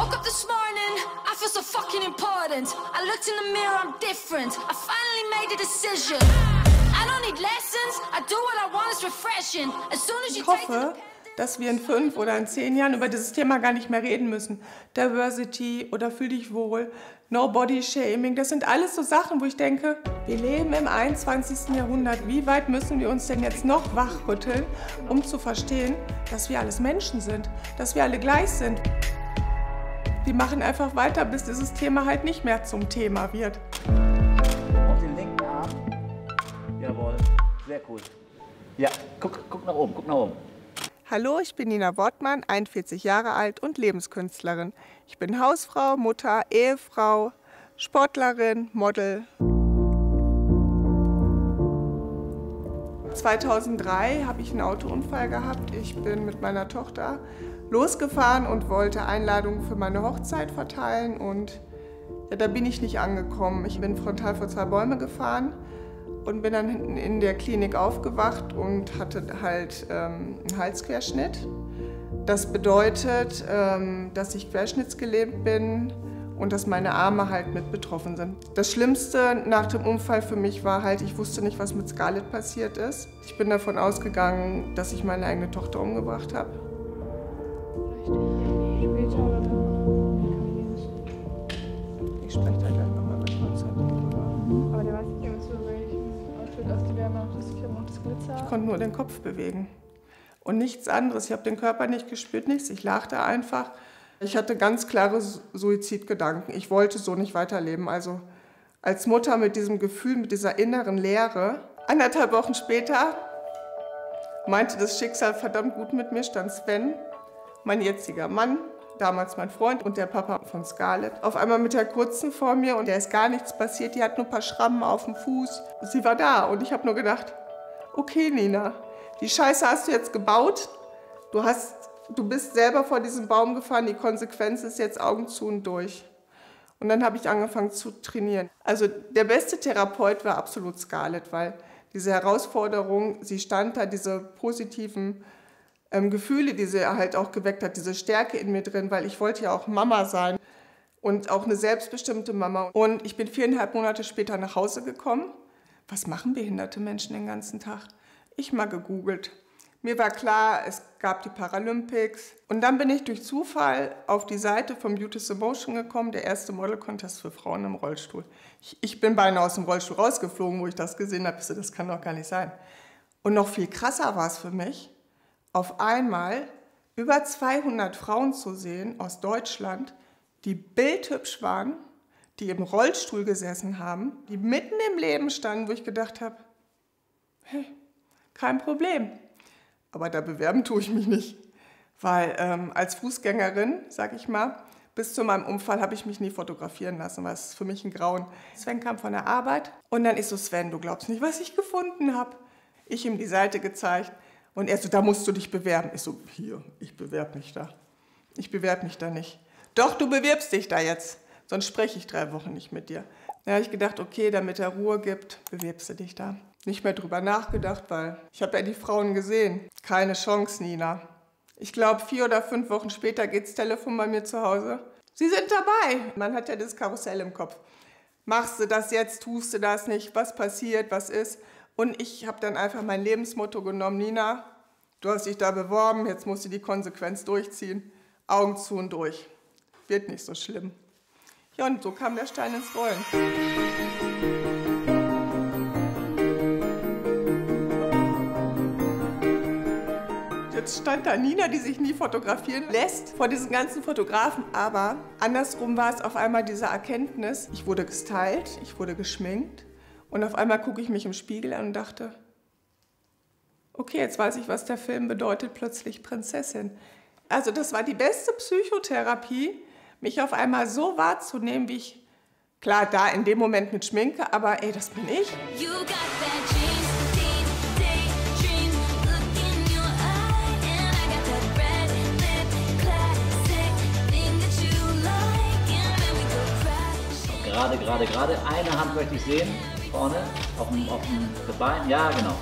Woke up this morning, I feel so fucking important. I looked in the mirror, I'm different. I finally made a decision. I don't need lessons, I do what I want, it's refreshing. As soon as you take the... dass wir in 5 oder in 10 Jahren über dieses Thema gar nicht mehr reden müssen. Diversity oder fühl dich wohl, no body shaming, das sind alles so Sachen, wo ich denke, wir leben im 21. Jahrhundert. Wie weit müssen wir uns denn jetzt noch wachrütteln, um zu verstehen, dass wir alles Menschen sind, dass wir alle gleich sind. Die machen einfach weiter, bis dieses Thema halt nicht mehr zum Thema wird. Auf den linken Arm. Jawohl, sehr cool. Ja, guck nach oben, guck nach oben. Hallo, ich bin Nina Wortmann, 41 Jahre alt und Lebenskünstlerin. Ich bin Hausfrau, Mutter, Ehefrau, Sportlerin, Model. 2003 habe ich einen Autounfall gehabt. Ich bin mit meiner Tochter losgefahren und wollte Einladungen für meine Hochzeit verteilen. Und ja, da bin ich nicht angekommen. Ich bin frontal vor 2 Bäume gefahren. Und bin dann hinten in der Klinik aufgewacht und hatte halt einen Halsquerschnitt. Das bedeutet, dass ich querschnittsgelähmt bin und dass meine Arme halt mit betroffen sind. Das Schlimmste nach dem Unfall für mich war halt, ich wusste nicht, was mit Scarlett passiert ist. Ich bin davon ausgegangen, dass ich meine eigene Tochter umgebracht habe. Ich spreche da gleich nochmal mit Konstantin. Aber der weiß nicht, was du willst. Ich konnte nur den Kopf bewegen und nichts anderes. Ich habe den Körper nicht gespürt, nichts. Ich lag da einfach. Ich hatte ganz klare Suizidgedanken. Ich wollte so nicht weiterleben. Also als Mutter mit diesem Gefühl, mit dieser inneren Leere. 1,5 Wochen später meinte das Schicksal verdammt gut mit mir, stand Sven, mein jetziger Mann, damals mein Freund und der Papa von Scarlett. Auf einmal mit der Kurzen vor mir und der ist gar nichts passiert. Die hat nur ein paar Schrammen auf dem Fuß. Sie war da und ich habe nur gedacht, okay Nina, die Scheiße hast du jetzt gebaut. Du bist selber vor diesem Baum gefahren. Die Konsequenz ist jetzt Augen zu und durch. Und dann habe ich angefangen zu trainieren. Also der beste Therapeut war absolut Scarlett, weil diese Herausforderung, sie stand da, diese positiven Gefühle, die sie halt auch geweckt hat, diese Stärke in mir drin, weil ich wollte ja auch Mama sein und auch eine selbstbestimmte Mama. Und ich bin 4,5 Monate später nach Hause gekommen. Was machen behinderte Menschen den ganzen Tag? Ich mal gegoogelt. Mir war klar, es gab die Paralympics. Und dann bin ich durch Zufall auf die Seite von Beauties in Motion gekommen, der erste Model-Contest für Frauen im Rollstuhl. Ich bin beinahe aus dem Rollstuhl rausgeflogen, wo ich das gesehen habe. Ich so, das kann doch gar nicht sein. Und noch viel krasser war es für mich, auf einmal über 200 Frauen zu sehen aus Deutschland, die bildhübsch waren, die im Rollstuhl gesessen haben, die mitten im Leben standen, wo ich gedacht habe, hey, kein Problem. Aber da bewerben tue ich mich nicht, weil als Fußgängerin, sag ich mal, bis zu meinem Unfall habe ich mich nie fotografieren lassen, weil es ist für mich ein Grauen. Sven kam von der Arbeit und dann ist so, Sven, du glaubst nicht, was ich gefunden habe. Ich ihm die Seite gezeigt. Und er so, da musst du dich bewerben. Ich so, hier, ich bewerbe mich da. Ich bewerbe mich da nicht. Doch, du bewirbst dich da jetzt. Sonst spreche ich 3 Wochen nicht mit dir. Da habe ich gedacht, okay, damit er Ruhe gibt, bewirbst du dich da. Nicht mehr drüber nachgedacht, weil ich habe ja die Frauen gesehen. Keine Chance, Nina. Ich glaube, 4 oder 5 Wochen später geht's Telefon bei mir zu Hause. Sie sind dabei. Man hat ja das Karussell im Kopf. Machst du das jetzt, tust du das nicht, was passiert, was ist? Und ich habe dann einfach mein Lebensmotto genommen, Nina, du hast dich da beworben, jetzt musst du die Konsequenz durchziehen. Augen zu und durch. Wird nicht so schlimm. Ja, und so kam der Stein ins Rollen. Jetzt stand da Nina, die sich nie fotografieren lässt, vor diesen ganzen Fotografen. Aber andersrum war es auf einmal diese Erkenntnis, ich wurde gestylt, ich wurde geschminkt. Und auf einmal gucke ich mich im Spiegel an und dachte, okay, jetzt weiß ich, was der Film bedeutet, plötzlich Prinzessin. Also das war die beste Psychotherapie, mich auf einmal so wahrzunehmen, wie ich, klar, da in dem Moment mit Schminke, aber ey, das bin ich. Gerade, eine Hand möchte ich sehen. Vorne, auf dem Bein, ja genau.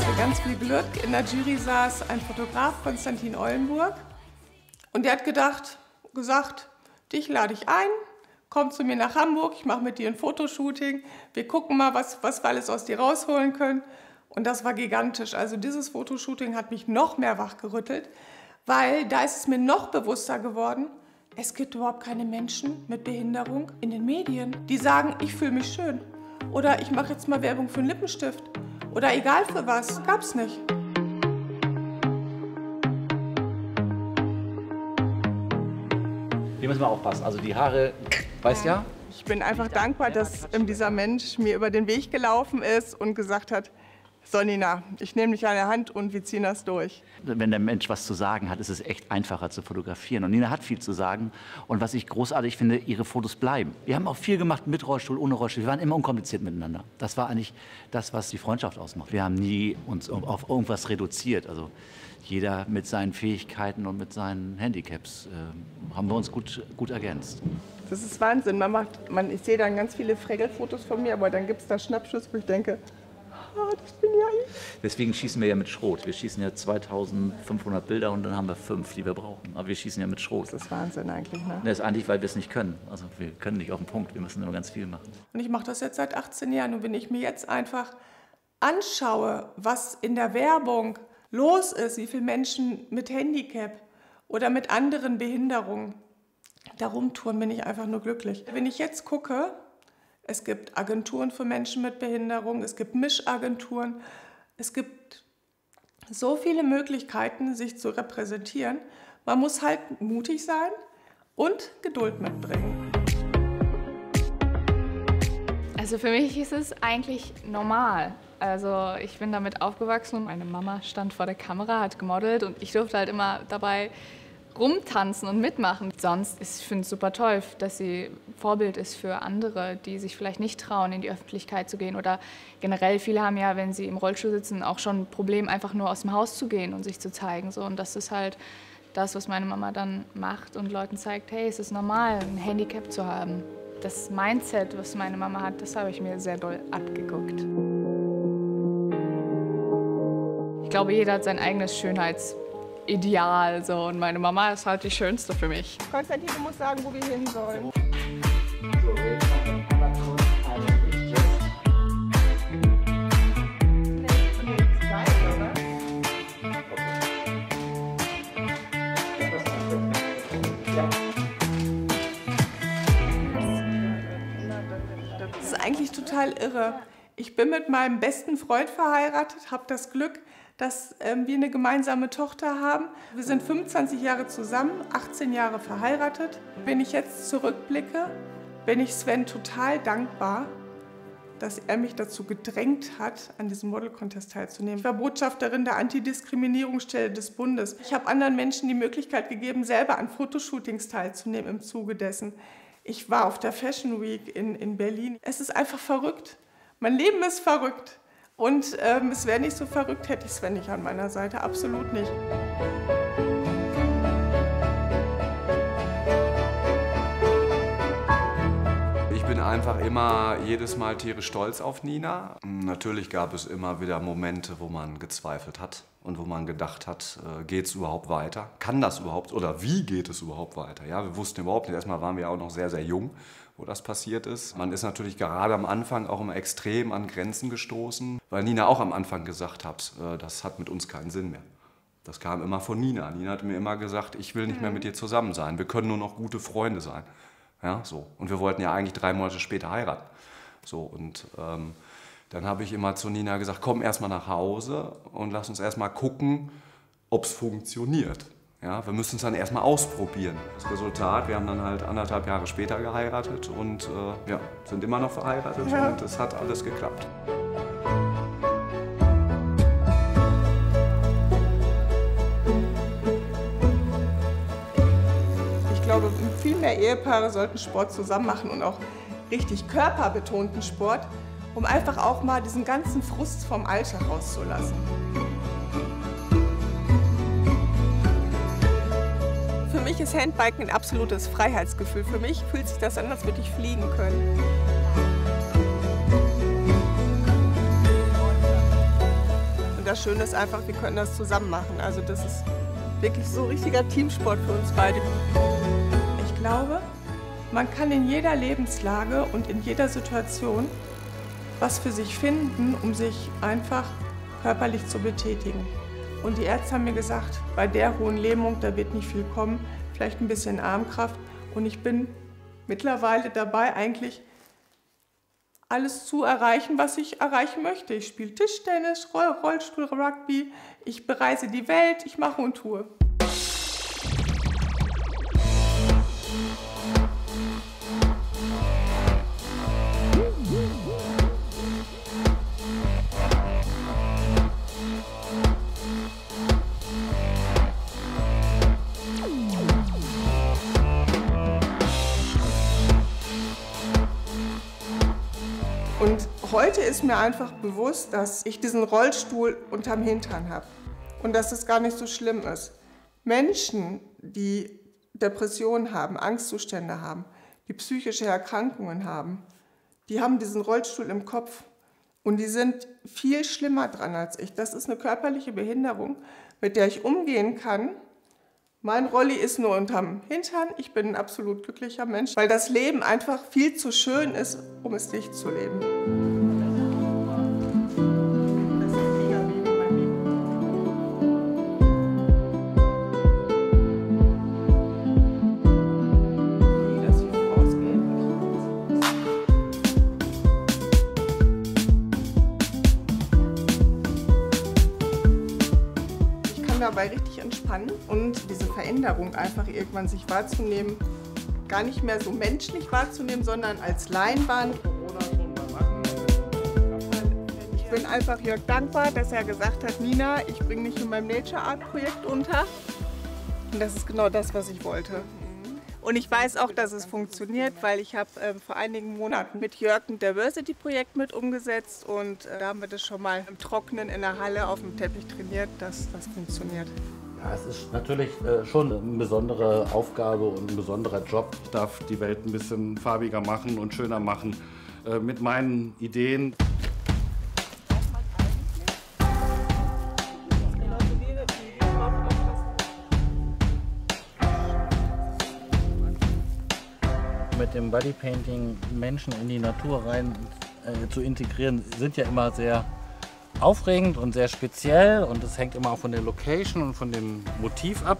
Ich hatte ganz viel Glück, in der Jury saß ein Fotograf, Konstantin Eulenburg. Und der hat gesagt, dich lade ich ein, komm zu mir nach Hamburg, ich mache mit dir ein Fotoshooting, wir gucken mal, was wir alles aus dir rausholen können. Und das war gigantisch. Also dieses Fotoshooting hat mich noch mehr wachgerüttelt, weil da ist es mir noch bewusster geworden, es gibt überhaupt keine Menschen mit Behinderung in den Medien, die sagen, ich fühle mich schön oder ich mache jetzt mal Werbung für einen Lippenstift oder egal für was, gab's nicht. Wir müssen mal aufpassen, also die Haare, weißt ja? Ich bin einfach dankbar, dass dieser Mensch mir über den Weg gelaufen ist und gesagt hat, so Nina, ich nehme dich an der Hand und wir ziehen das durch. Wenn der Mensch was zu sagen hat, ist es echt einfacher zu fotografieren. Und Nina hat viel zu sagen. Und was ich großartig finde, ihre Fotos bleiben. Wir haben auch viel gemacht mit Rollstuhl, ohne Rollstuhl. Wir waren immer unkompliziert miteinander. Das war eigentlich das, was die Freundschaft ausmacht. Wir haben nie uns auf irgendwas reduziert. Also jeder mit seinen Fähigkeiten und mit seinen Handicaps haben wir uns gut ergänzt. Das ist Wahnsinn. Ich sehe dann ganz viele Freggelfotos von mir, aber dann gibt es da Schnappschüsse, wo ich denke, das bin ja ich. Deswegen schießen wir ja mit Schrot. Wir schießen ja 2500 Bilder und dann haben wir 5, die wir brauchen. Aber wir schießen ja mit Schrot. Das ist Wahnsinn eigentlich, ne? Das ist eigentlich, weil wir es nicht können. Also wir können nicht auf den Punkt, wir müssen immer ganz viel machen. Und ich mache das jetzt seit 18 Jahren. Und wenn ich mir jetzt einfach anschaue, was in der Werbung los ist, wie viele Menschen mit Handicap oder mit anderen Behinderungen da rumtouren, bin ich einfach nur glücklich. Wenn ich jetzt gucke, es gibt Agenturen für Menschen mit Behinderung, es gibt Mischagenturen, es gibt so viele Möglichkeiten, sich zu repräsentieren. Man muss halt mutig sein und Geduld mitbringen. Also für mich ist es eigentlich normal. Also ich bin damit aufgewachsen und meine Mama stand vor der Kamera, hat gemodelt und ich durfte halt immer dabei rumtanzen und mitmachen. Sonst ist ich finde es super toll, dass sie Vorbild ist für andere, die sich vielleicht nicht trauen, in die Öffentlichkeit zu gehen. Oder generell, viele haben ja, wenn sie im Rollstuhl sitzen, auch schon ein Problem, einfach nur aus dem Haus zu gehen und sich zu zeigen. So. Und das ist halt das, was meine Mama dann macht und Leuten zeigt, hey, es ist normal, ein Handicap zu haben. Das Mindset, was meine Mama hat, das habe ich mir sehr doll abgeguckt. Ich glaube, jeder hat sein eigenes Schönheitsideal, so, und meine Mama ist halt die Schönste für mich. Konstantin, du musst sagen, wo wir hin sollen. Das ist eigentlich total irre. Ich bin mit meinem besten Freund verheiratet, habe das Glück, dass wir eine gemeinsame Tochter haben. Wir sind 25 Jahre zusammen, 18 Jahre verheiratet. Wenn ich jetzt zurückblicke, bin ich Sven total dankbar, dass er mich dazu gedrängt hat, an diesem Model-Contest teilzunehmen. Ich war Botschafterin der Antidiskriminierungsstelle des Bundes. Ich habe anderen Menschen die Möglichkeit gegeben, selber an Fotoshootings teilzunehmen im Zuge dessen. Ich war auf der Fashion Week in Berlin. Es ist einfach verrückt. Mein Leben ist verrückt. Und es wäre nicht so verrückt, hätte ich Sven nicht an meiner Seite, absolut nicht. Ich bin einfach immer jedes Mal tierisch stolz auf Nina. Natürlich gab es immer wieder Momente, wo man gezweifelt hat und wo man gedacht hat, geht's überhaupt weiter? Kann das überhaupt oder wie geht es überhaupt weiter? Ja, wir wussten überhaupt nicht. Erstmal waren wir auch noch sehr, sehr jung, wo das passiert ist. Man ist natürlich gerade am Anfang auch immer extrem an Grenzen gestoßen, weil Nina auch am Anfang gesagt hat, das hat mit uns keinen Sinn mehr. Das kam immer von Nina. Nina hat mir immer gesagt, ich will nicht mehr mit dir zusammen sein, wir können nur noch gute Freunde sein. Ja, so. Und wir wollten ja eigentlich 3 Monate später heiraten. So, und dann habe ich immer zu Nina gesagt, komm erstmal nach Hause und lass uns erstmal gucken, ob es funktioniert. Ja, wir müssen es dann erstmal ausprobieren. Das Resultat, wir haben dann halt 1,5 Jahre später geheiratet und ja, sind immer noch verheiratet, ja. Und es hat alles geklappt. Ich glaube, viel mehr Ehepaare sollten Sport zusammen machen und auch richtig körperbetonten Sport, um einfach auch mal diesen ganzen Frust vom Alltag rauszulassen. Für mich ist Handbiken ein absolutes Freiheitsgefühl. Für mich fühlt sich das an, als würde ich fliegen können. Und das Schöne ist einfach, wir können das zusammen machen. Also das ist wirklich so richtiger Teamsport für uns beide. Ich glaube, man kann in jeder Lebenslage und in jeder Situation was für sich finden, um sich einfach körperlich zu betätigen. Und die Ärzte haben mir gesagt, bei der hohen Lähmung, da wird nicht viel kommen, vielleicht ein bisschen Armkraft. Und ich bin mittlerweile dabei, eigentlich alles zu erreichen, was ich erreichen möchte. Ich spiele Tischtennis, Rollstuhl, Rugby, ich bereise die Welt, ich mache und tue. Und heute ist mir einfach bewusst, dass ich diesen Rollstuhl unterm Hintern habe und dass es gar nicht so schlimm ist. Menschen, die Depressionen haben, Angstzustände haben, die psychische Erkrankungen haben, die haben diesen Rollstuhl im Kopf und die sind viel schlimmer dran als ich. Das ist eine körperliche Behinderung, mit der ich umgehen kann. Mein Rolli ist nur unterm Hintern. Ich bin ein absolut glücklicher Mensch, weil das Leben einfach viel zu schön ist, um es nicht zu leben. Dabei richtig entspannen und diese Veränderung einfach irgendwann sich wahrzunehmen, gar nicht mehr so menschlich wahrzunehmen, sondern als Leinwand. Ich bin einfach Jörg dankbar, dass er gesagt hat, Nina, ich bringe dich in meinem Nature Art Projekt unter. Und das ist genau das, was ich wollte. Und ich weiß auch, dass es funktioniert, weil ich habe vor einigen Monaten mit Jörg ein Diversity-Projekt mit umgesetzt und da haben wir das schon mal im Trocknen in der Halle auf dem Teppich trainiert, dass das funktioniert. Ja, es ist natürlich schon eine besondere Aufgabe und ein besonderer Job. Ich darf die Welt ein bisschen farbiger machen und schöner machen mit meinen Ideen. Mit dem Bodypainting Menschen in die Natur rein zu integrieren, sind ja immer sehr aufregend und sehr speziell und das hängt immer auch von der Location und von dem Motiv ab.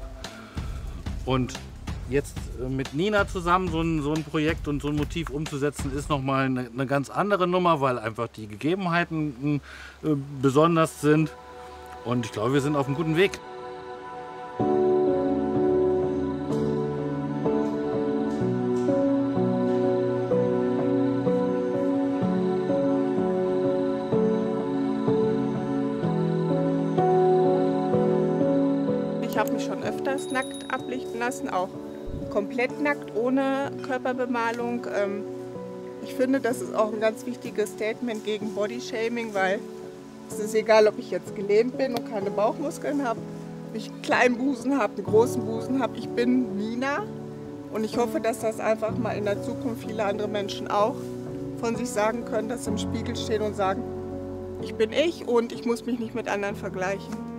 Und jetzt mit Nina zusammen so ein Projekt und so ein Motiv umzusetzen, ist nochmal eine ganz andere Nummer, weil einfach die Gegebenheiten besonders sind und ich glaube, wir sind auf einem guten Weg. Ich habe mich schon öfters nackt ablichten lassen, auch komplett nackt, ohne Körperbemalung. Ich finde, das ist auch ein ganz wichtiges Statement gegen Bodyshaming, weil es ist egal, ob ich jetzt gelähmt bin und keine Bauchmuskeln habe, ob ich einen kleinen Busen habe, einen großen Busen habe. Ich bin Nina und ich hoffe, dass das einfach mal in der Zukunft viele andere Menschen auch von sich sagen können, dass sie im Spiegel stehen und sagen, ich bin ich und ich muss mich nicht mit anderen vergleichen.